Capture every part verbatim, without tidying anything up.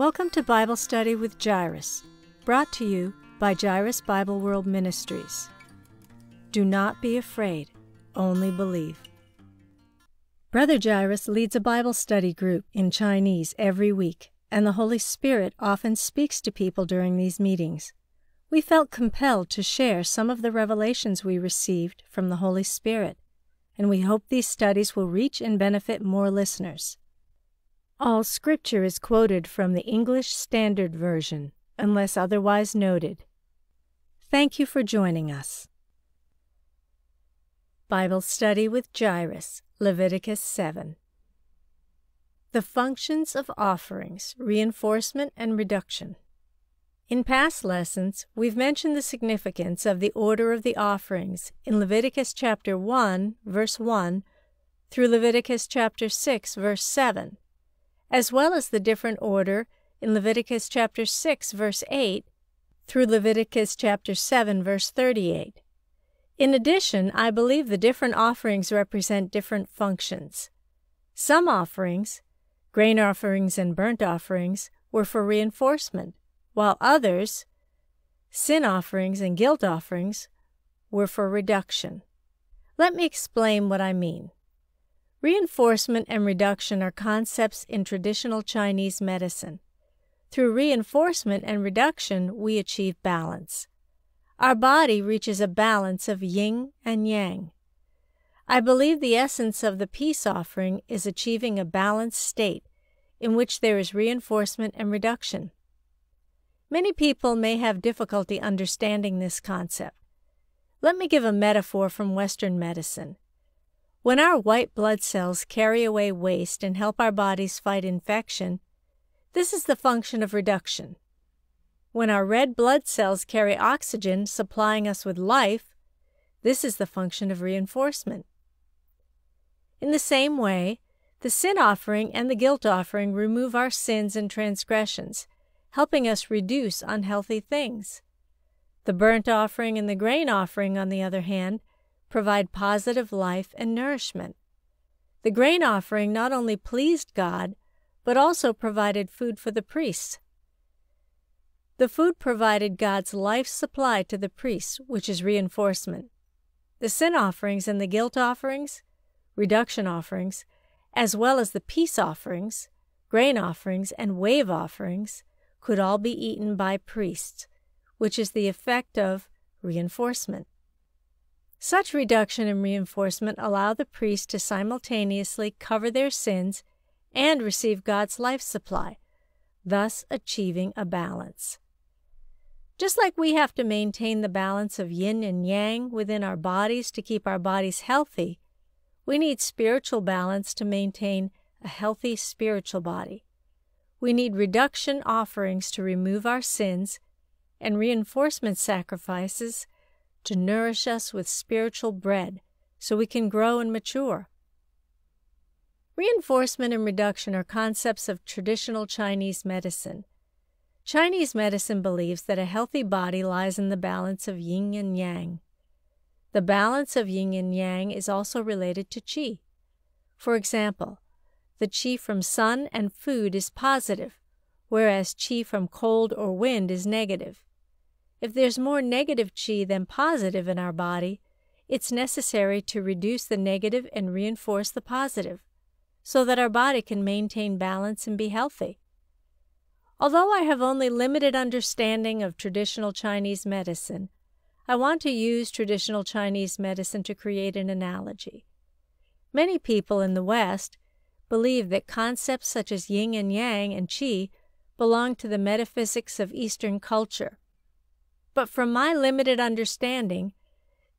Welcome to Bible Study with Jairus, brought to you by Jairus Bible World Ministries. Do not be afraid, only believe. Brother Jairus leads a Bible study group in Chinese every week, and the Holy Spirit often speaks to people during these meetings. We felt compelled to share some of the revelations we received from the Holy Spirit, and we hope these studies will reach and benefit more listeners. All scripture is quoted from the English Standard Version, unless otherwise noted. Thank you for joining us. Bible Study with Jairus, Leviticus seven. The functions of offerings, reinforcement, and reduction. In past lessons, we've mentioned the significance of the order of the offerings in Leviticus chapter one, verse one, through Leviticus chapter six, verse seven. As well as the different order in Leviticus chapter six, verse eight, through Leviticus chapter seven, verse thirty-eight. In addition, I believe the different offerings represent different functions. Some offerings, grain offerings and burnt offerings, were for reinforcement, while others, sin offerings and guilt offerings, were for reduction. Let me explain what I mean. Reinforcement and reduction are concepts in traditional Chinese medicine. Through reinforcement and reduction, we achieve balance. Our body reaches a balance of yin and yang. I believe the essence of the peace offering is achieving a balanced state in which there is reinforcement and reduction. Many people may have difficulty understanding this concept. Let me give a metaphor from Western medicine. When our white blood cells carry away waste and help our bodies fight infection, this is the function of reduction. When our red blood cells carry oxygen, supplying us with life, this is the function of reinforcement. In the same way, the sin offering and the guilt offering remove our sins and transgressions, helping us reduce unhealthy things. The burnt offering and the grain offering, on the other hand, provide positive life and nourishment. The grain offering not only pleased God, but also provided food for the priests. The food provided God's life supply to the priests, which is reinforcement. The sin offerings and the guilt offerings, reduction offerings, as well as the peace offerings, grain offerings, and wave offerings, could all be eaten by priests, which is the effect of reinforcement. Such reduction and reinforcement allow the priest to simultaneously cover their sins and receive God's life supply, thus achieving a balance. Just like we have to maintain the balance of yin and yang within our bodies to keep our bodies healthy, we need spiritual balance to maintain a healthy spiritual body. We need reduction offerings to remove our sins and reinforcement sacrifices to nourish us with spiritual bread so we can grow and mature. Reinforcement and reduction are concepts of traditional Chinese medicine. Chinese medicine believes that a healthy body lies in the balance of yin and yang. The balance of yin and yang is also related to qi. For example, the qi from sun and food is positive, whereas qi from cold or wind is negative. If there's more negative qi than positive in our body, it's necessary to reduce the negative and reinforce the positive, so that our body can maintain balance and be healthy. Although I have only limited understanding of traditional Chinese medicine, I want to use traditional Chinese medicine to create an analogy. Many people in the West believe that concepts such as yin and yang and qi belong to the metaphysics of Eastern culture. But from my limited understanding,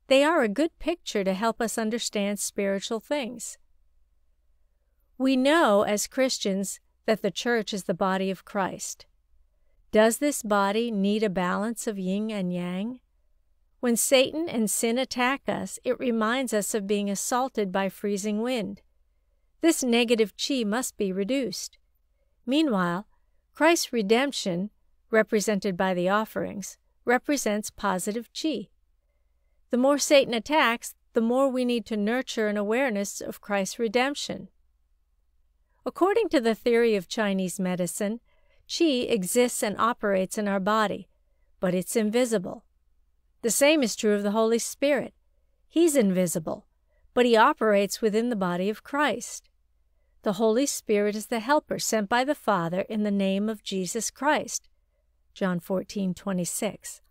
they are a good picture to help us understand spiritual things. We know as Christians that the church is the body of Christ. Does this body need a balance of yin and yang? When Satan and sin attack us, it reminds us of being assaulted by freezing wind. This negative qi must be reduced. Meanwhile, Christ's redemption, represented by the offerings, represents positive qi. The more Satan attacks, the more we need to nurture an awareness of Christ's redemption. According to the theory of Chinese medicine, She exists and operates in our body, but it's invisible. The same is true of the Holy Spirit. He's invisible, but he operates within the body of Christ. The Holy Spirit is the helper sent by the Father in the name of Jesus Christ, John fourteen twenty-six,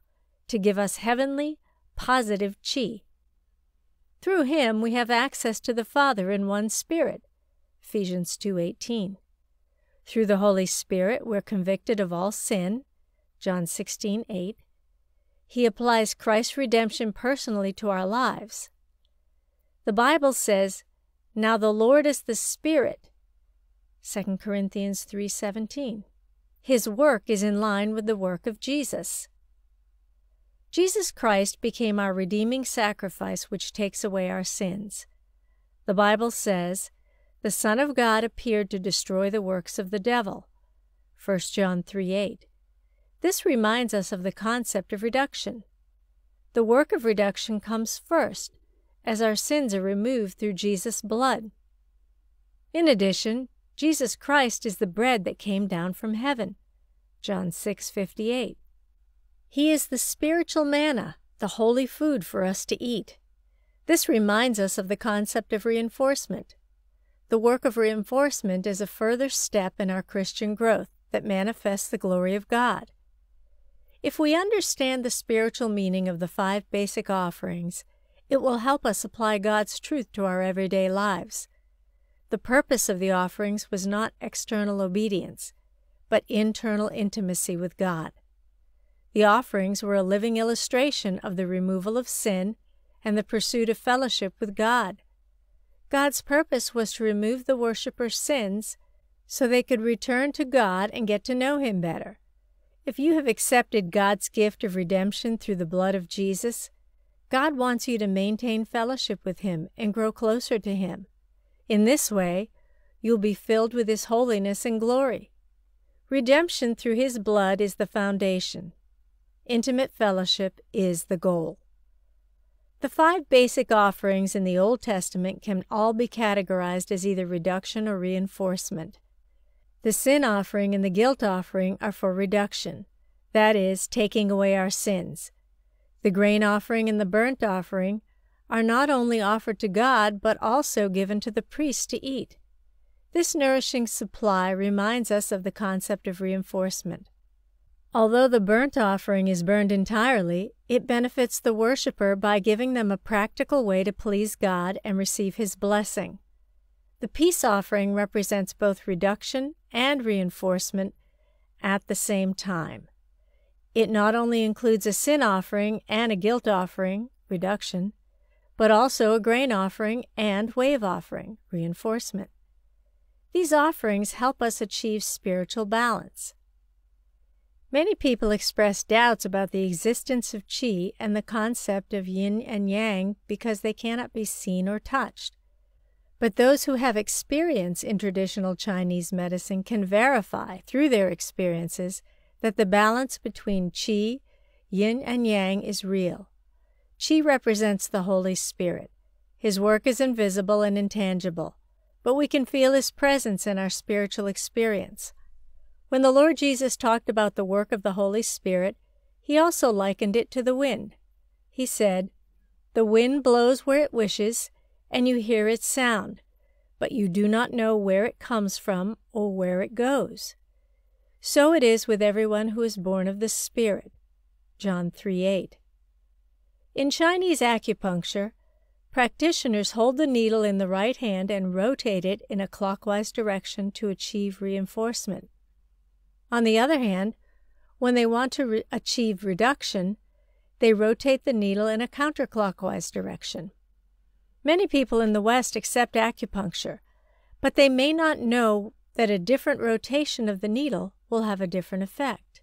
to give us heavenly, positive chi. Through him we have access to the Father in one Spirit, Ephesians two eighteen. Through the Holy Spirit we're convicted of all sin, John sixteen eight. He applies Christ's redemption personally to our lives. The Bible says, "Now the Lord is the Spirit," Second Corinthians three seventeen. His work is in line with the work of Jesus. Jesus Christ became our redeeming sacrifice which takes away our sins. The Bible says, "The Son of God appeared to destroy the works of the devil," First John three eight. This reminds us of the concept of reduction. The work of reduction comes first, as our sins are removed through Jesus' blood. In addition, Jesus Christ is the bread that came down from heaven, John six fifty-eight. He is the spiritual manna, the holy food for us to eat. This reminds us of the concept of reinforcement. The work of reinforcement is a further step in our Christian growth that manifests the glory of God. If we understand the spiritual meaning of the five basic offerings, it will help us apply God's truth to our everyday lives. The purpose of the offerings was not external obedience, but internal intimacy with God. The offerings were a living illustration of the removal of sin and the pursuit of fellowship with God. God's purpose was to remove the worshipper's sins so they could return to God and get to know Him better. If you have accepted God's gift of redemption through the blood of Jesus, God wants you to maintain fellowship with Him and grow closer to Him. In this way, you'll be filled with His holiness and glory. Redemption through His blood is the foundation. Intimate fellowship is the goal. The five basic offerings in the Old Testament can all be categorized as either reduction or reinforcement. The sin offering and the guilt offering are for reduction, that is, taking away our sins. The grain offering and the burnt offering are not only offered to God, but also given to the priest to eat. This nourishing supply reminds us of the concept of reinforcement. Although the burnt offering is burned entirely, it benefits the worshiper by giving them a practical way to please God and receive His blessing. The peace offering represents both reduction and reinforcement at the same time. It not only includes a sin offering and a guilt offering, reduction, but also a grain offering and wave offering, reinforcement. These offerings help us achieve spiritual balance. Many people express doubts about the existence of chi and the concept of yin and yang because they cannot be seen or touched. But those who have experience in traditional Chinese medicine can verify through their experiences that the balance between qi, yin, and yang is real. Qi represents the Holy Spirit. His work is invisible and intangible, but we can feel His presence in our spiritual experience. When the Lord Jesus talked about the work of the Holy Spirit, He also likened it to the wind. He said, "The wind blows where it wishes, and you hear its sound, but you do not know where it comes from or where it goes." So it is with everyone who is born of the Spirit, John three eight. In Chinese acupuncture, practitioners hold the needle in the right hand and rotate it in a clockwise direction to achieve reinforcement. On the other hand, when they want to re- achieve reduction, they rotate the needle in a counterclockwise direction. Many people in the West accept acupuncture, but they may not know that a different rotation of the needle will have a different effect.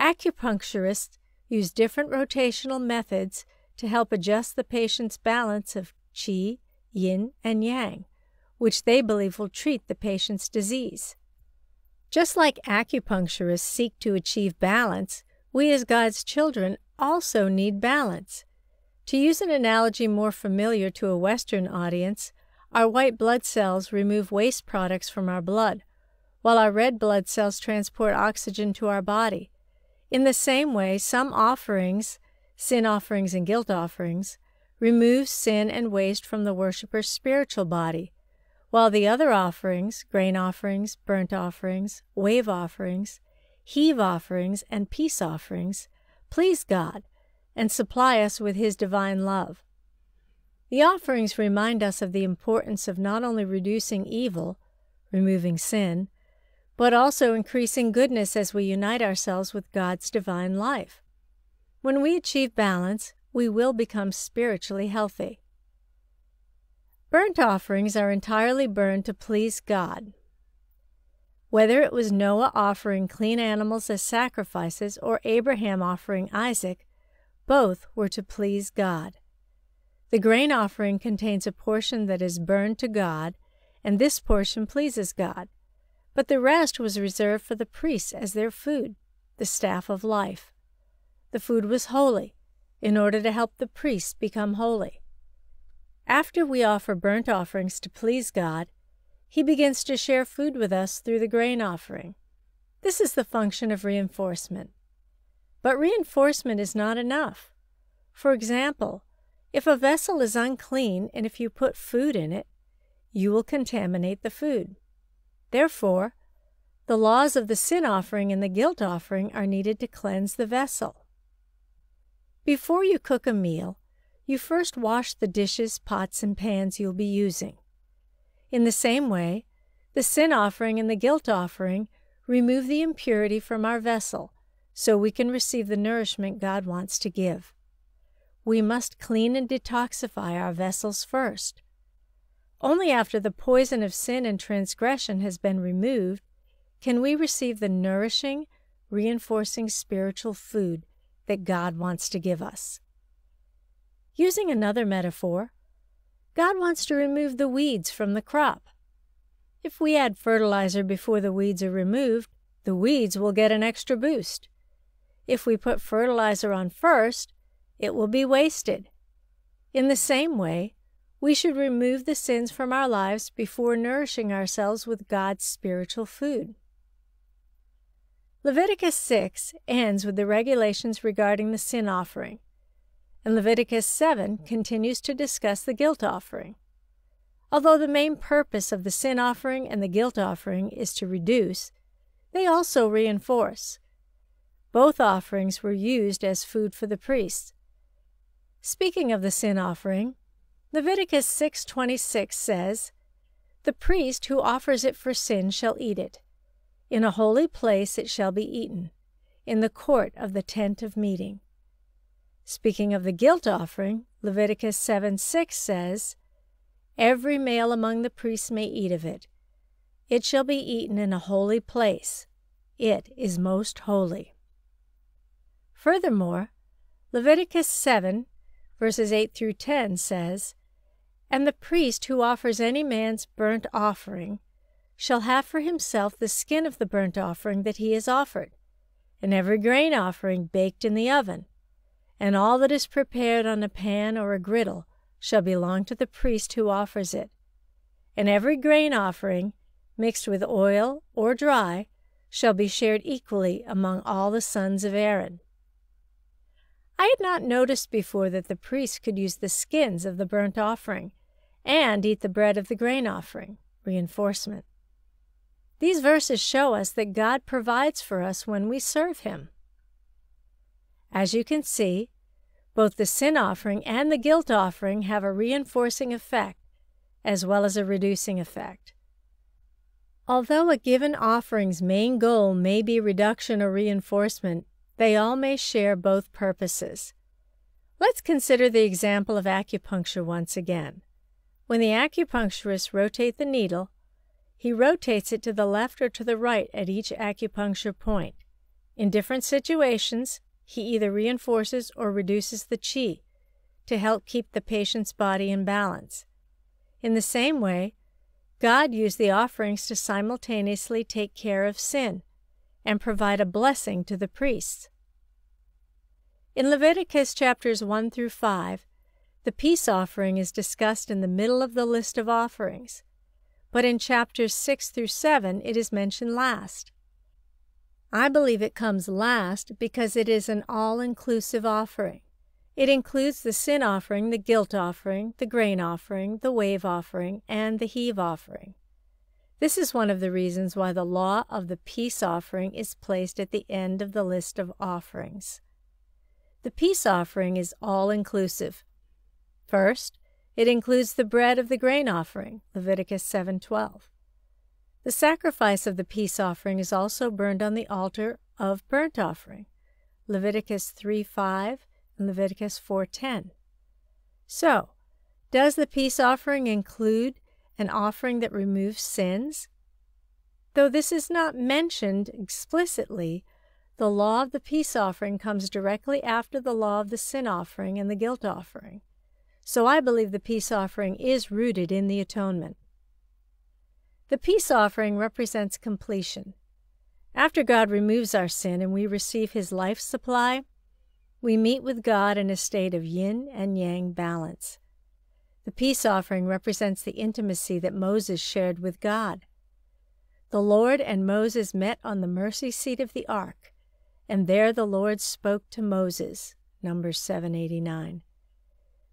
Acupuncturists use different rotational methods to help adjust the patient's balance of qi, yin, and yang, which they believe will treat the patient's disease. Just like acupuncturists seek to achieve balance, we as God's children also need balance. To use an analogy more familiar to a Western audience, our white blood cells remove waste products from our blood, while our red blood cells transport oxygen to our body. In the same way, some offerings, sin offerings and guilt offerings, remove sin and waste from the worshiper's spiritual body, while the other offerings, grain offerings, burnt offerings, wave offerings, heave offerings, and peace offerings, please God and supply us with His divine love. The offerings remind us of the importance of not only reducing evil, removing sin, but also increasing goodness as we unite ourselves with God's divine life. When we achieve balance, we will become spiritually healthy. Burnt offerings are entirely burned to please God. Whether it was Noah offering clean animals as sacrifices or Abraham offering Isaac, both were to please God. The grain offering contains a portion that is burned to God, and this portion pleases God. But the rest was reserved for the priests as their food, the staff of life. The food was holy, in order to help the priests become holy. After we offer burnt offerings to please God, He begins to share food with us through the grain offering. This is the function of reinforcement. But reinforcement is not enough. For example, if a vessel is unclean and if you put food in it, you will contaminate the food. Therefore, the laws of the sin offering and the guilt offering are needed to cleanse the vessel. Before you cook a meal, you first wash the dishes, pots, and pans you'll be using. In the same way, the sin offering and the guilt offering remove the impurity from our vessel so we can receive the nourishment God wants to give. We must clean and detoxify our vessels first. Only after the poison of sin and transgression has been removed can we receive the nourishing, reinforcing spiritual food that God wants to give us. Using another metaphor, God wants to remove the weeds from the crop. If we add fertilizer before the weeds are removed, the weeds will get an extra boost. If we put fertilizer on first, it will be wasted. In the same way, we should remove the sins from our lives before nourishing ourselves with God's spiritual food. Leviticus six ends with the regulations regarding the sin offering, and Leviticus seven continues to discuss the guilt offering. Although the main purpose of the sin offering and the guilt offering is to reduce, they also reinforce. Both offerings were used as food for the priests. Speaking of the sin offering, Leviticus six twenty-six says, "The priest who offers it for sin shall eat it. In a holy place it shall be eaten, in the court of the tent of meeting." Speaking of the guilt offering, Leviticus seven six says, "Every male among the priests may eat of it. It shall be eaten in a holy place. It is most holy." Furthermore, Leviticus seven, verses eight through ten says, "And the priest who offers any man's burnt offering shall have for himself the skin of the burnt offering that he has offered, and every grain offering baked in the oven, and all that is prepared on a pan or a griddle shall belong to the priest who offers it. And every grain offering, mixed with oil or dry, shall be shared equally among all the sons of Aaron." I had not noticed before that the priests could use the skins of the burnt offering and eat the bread of the grain offering, reinforcement. These verses show us that God provides for us when we serve Him. As you can see, both the sin offering and the guilt offering have a reinforcing effect as well as a reducing effect. Although a given offering's main goal may be reduction or reinforcement, they all may share both purposes. Let's consider the example of acupuncture once again. When the acupuncturist rotates the needle, he rotates it to the left or to the right at each acupuncture point. In different situations, he either reinforces or reduces the qi to help keep the patient's body in balance. In the same way, God used the offerings to simultaneously take care of sin and provide a blessing to the priests. In Leviticus chapters one through five, the peace offering is discussed in the middle of the list of offerings, but in chapters six through seven it is mentioned last. I believe it comes last because it is an all-inclusive offering. It includes the sin offering, the guilt offering, the grain offering, the wave offering, and the heave offering. This is one of the reasons why the law of the peace offering is placed at the end of the list of offerings. The peace offering is all-inclusive. First, it includes the bread of the grain offering, Leviticus seven twelve. The sacrifice of the peace offering is also burned on the altar of burnt offering, Leviticus three five and Leviticus four ten. So, does the peace offering include an offering that removes sins? Though this is not mentioned explicitly, the law of the peace offering comes directly after the law of the sin offering and the guilt offering. So I believe the peace offering is rooted in the atonement. The peace offering represents completion. After God removes our sin and we receive His life supply, we meet with God in a state of yin and yang balance. The peace offering represents the intimacy that Moses shared with God. The Lord and Moses met on the mercy seat of the ark, and there the Lord spoke to Moses, Numbers seven eighty-nine.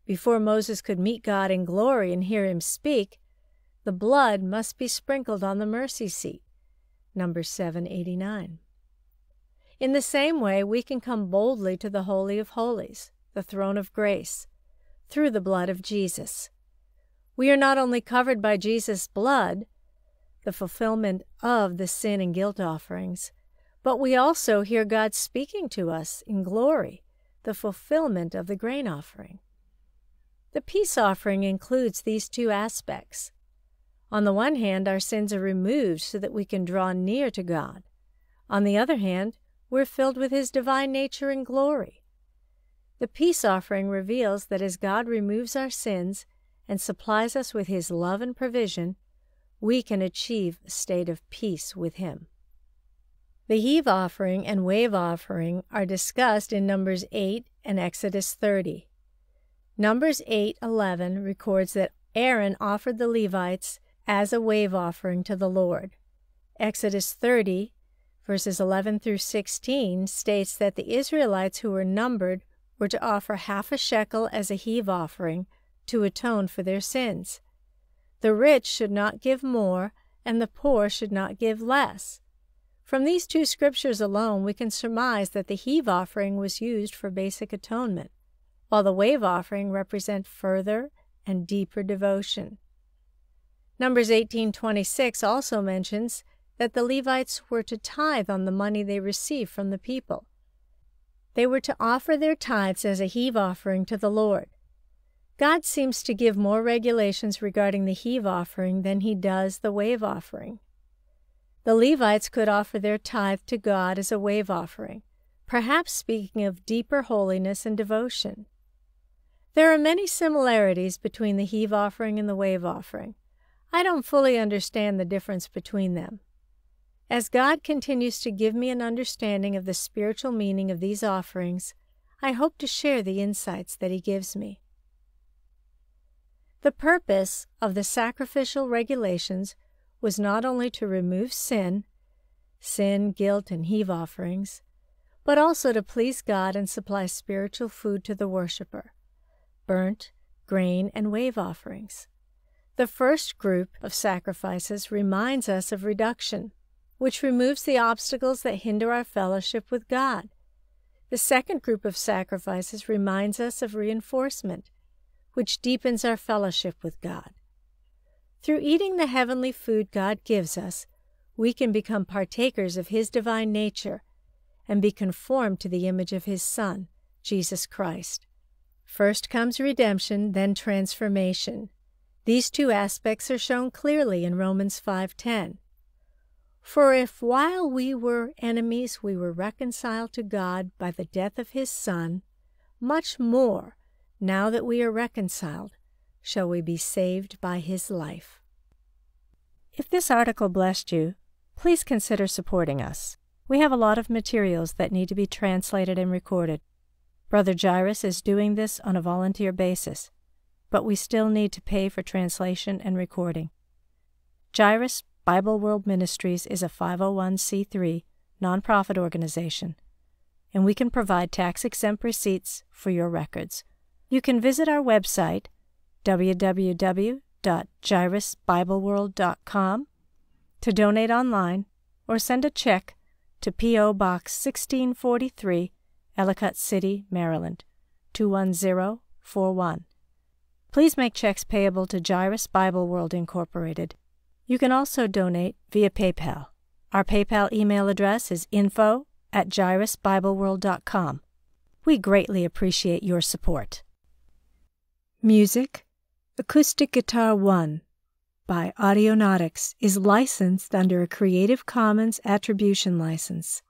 Before Moses could meet God in glory and hear Him speak, the blood must be sprinkled on the mercy seat, Numbers seven eighty-nine. In the same way, we can come boldly to the Holy of Holies, the throne of grace, through the blood of Jesus. We are not only covered by Jesus' blood, the fulfillment of the sin and guilt offerings, but we also hear God speaking to us in glory, the fulfillment of the grain offering. The peace offering includes these two aspects. On the one hand, our sins are removed so that we can draw near to God. On the other hand, we're filled with His divine nature and glory. The peace offering reveals that as God removes our sins and supplies us with His love and provision, we can achieve a state of peace with Him. The heave offering and wave offering are discussed in Numbers eight and Exodus thirty. Numbers eight eleven records that Aaron offered the Levites as a wave offering to the Lord. Exodus thirty, verses eleven through sixteen, states that the Israelites who were numbered were to offer half a shekel as a heave offering to atone for their sins. The rich should not give more, and the poor should not give less. From these two scriptures alone, we can surmise that the heave offering was used for basic atonement, while the wave offering represent further and deeper devotion. Numbers eighteen twenty-six also mentions that the Levites were to tithe on the money they received from the people. They were to offer their tithes as a heave offering to the Lord. God seems to give more regulations regarding the heave offering than He does the wave offering. The Levites could offer their tithe to God as a wave offering, perhaps speaking of deeper holiness and devotion. There are many similarities between the heave offering and the wave offering. I don't fully understand the difference between them. As God continues to give me an understanding of the spiritual meaning of these offerings, I hope to share the insights that He gives me. The purpose of the sacrificial regulations was not only to remove sin, sin, guilt, and heave offerings, but also to please God and supply spiritual food to the worshiper: burnt, grain, and wave offerings. The first group of sacrifices reminds us of reduction, which removes the obstacles that hinder our fellowship with God. The second group of sacrifices reminds us of reinforcement, which deepens our fellowship with God. Through eating the heavenly food God gives us, we can become partakers of His divine nature and be conformed to the image of His Son, Jesus Christ. First comes redemption, then transformation. These two aspects are shown clearly in Romans five ten. For if while we were enemies we were reconciled to God by the death of His Son, much more, now that we are reconciled, shall we be saved by His life. If this article blessed you, please consider supporting us. We have a lot of materials that need to be translated and recorded. Brother Jairus is doing this on a volunteer basis, but we still need to pay for translation and recording. Jairus Bible World Ministries is a five oh one c three nonprofit organization, and we can provide tax-exempt receipts for your records. You can visit our website, w w w dot jairus bible world dot com, to donate online or send a check to P O Box sixteen forty-three, Ellicott City, Maryland, two one zero four one. Please make checks payable to Jairus Bible World Incorporated. You can also donate via PayPal. Our PayPal email address is info at jairus bible world dot com. We greatly appreciate your support. Music, Acoustic Guitar one, by Audionautix, is licensed under a Creative Commons Attribution License.